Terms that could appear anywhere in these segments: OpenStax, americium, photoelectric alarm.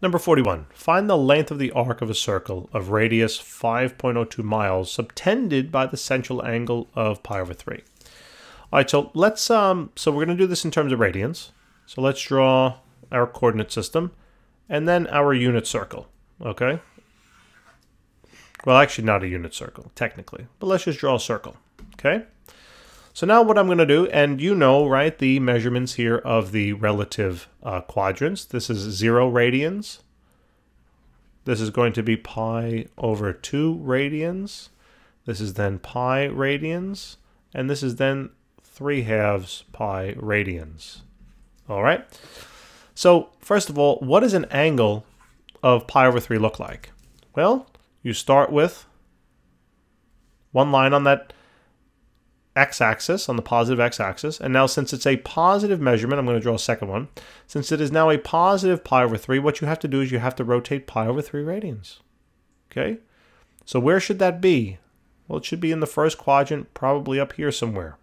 Number 41, find the length of the arc of a circle of radius 5.02 miles subtended by the central angle of pi over 3. All right, so let's, so we're going to do this in terms of radians. So let's draw our coordinate system and then our unit circle, okay? Well, actually not a unit circle, technically, but let's just draw a circle, okay? So now what I'm going to do, and you know, right, the measurements here of the relative quadrants. This is 0 radians. This is going to be pi over 2 radians. This is then pi radians. And this is then 3/2 pi radians. All right. So first of all, what does an angle of pi over 3 look like? Well, you start with one line on that x-axis, on the positive x-axis, and now since it's a positive measurement, I'm going to draw a second one. Since it is now a positive pi over 3, what you have to do is you have to rotate pi over 3 radians. Okay? So where should that be? Well, it should be in the first quadrant, probably up here somewhere.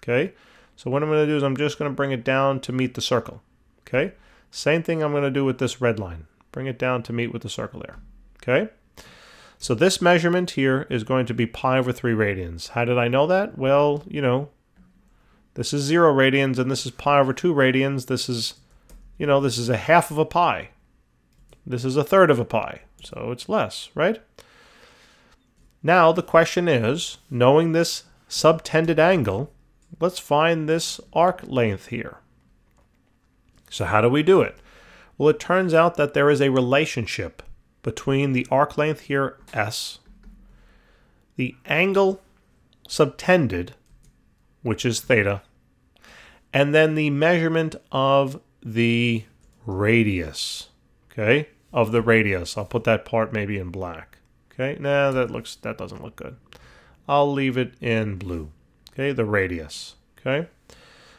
Okay? So what I'm going to do is I'm just going to bring it down to meet the circle. Okay? Same thing I'm going to do with this red line. Bring it down to meet with the circle there. Okay? So this measurement here is going to be pi over 3 radians. How did I know that? Well, you know, this is 0 radians and this is pi over 2 radians. This is, you know, this is 1/2 of a pi. This is 1/3 of a pi. So it's less, right? Now the question is, knowing this subtended angle, let's find this arc length here. So how do we do it? Well, it turns out that there is a relationship between the arc length here, S, the angle subtended, which is theta, and then the measurement of the radius, okay, of the radius. I'll put that part maybe in black, okay? No, that doesn't look good. I'll leave it in blue, okay, the radius, okay?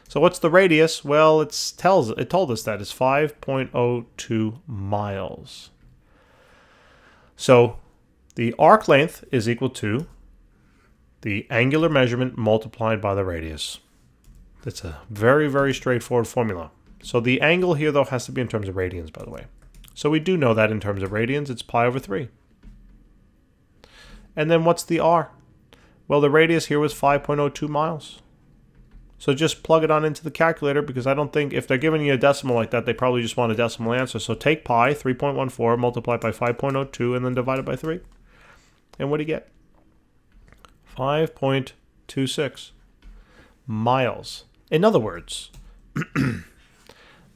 So what's the radius? Well, it told us that it's 5.02 miles. So the arc length is equal to the angular measurement multiplied by the radius. That's a very, very straightforward formula. So the angle here, though, has to be in terms of radians, by the way. So we do know that in terms of radians, it's pi over 3. And then what's the r? Well, the radius here was 5.02 miles. So just plug it on into the calculator, because I don't think, if they're giving you a decimal like that, they probably just want a decimal answer. So take pi, 3.14, multiply by 5.02, and then divide it by 3. And what do you get? 5.26 miles. In other words,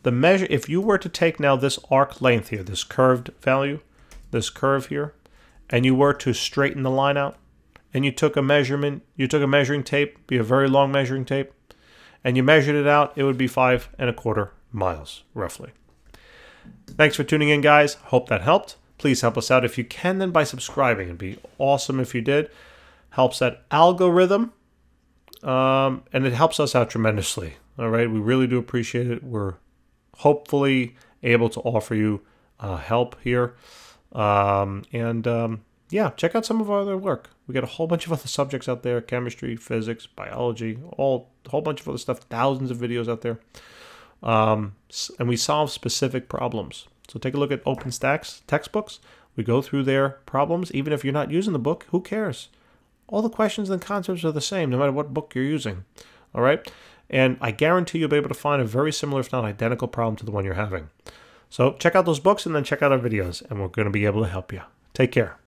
the measure, if you were to take now this arc length here, this curved value, this curve here, and you were to straighten the line out, and you took a measurement, you took a measuring tape, be a very long measuring tape, and you measured it out, it would be 5.25 miles, roughly. Thanks for tuning in, guys. Hope that helped. Please help us out if you can, then by subscribing. It'd be awesome if you did. Helps that algorithm, and it helps us out tremendously. All right, we really do appreciate it. We're hopefully able to offer you help here. Yeah, check out some of our other work. We got a whole bunch of other subjects out there, chemistry, physics, biology, a whole bunch of other stuff, thousands of videos out there. And we solve specific problems. So take a look at OpenStax textbooks. We go through their problems. Even if you're not using the book, who cares? All the questions and concepts are the same, no matter what book you're using. All right? And I guarantee you'll be able to find a very similar, if not identical, problem to the one you're having. So check out those books and then check out our videos, and we're going to be able to help you. Take care.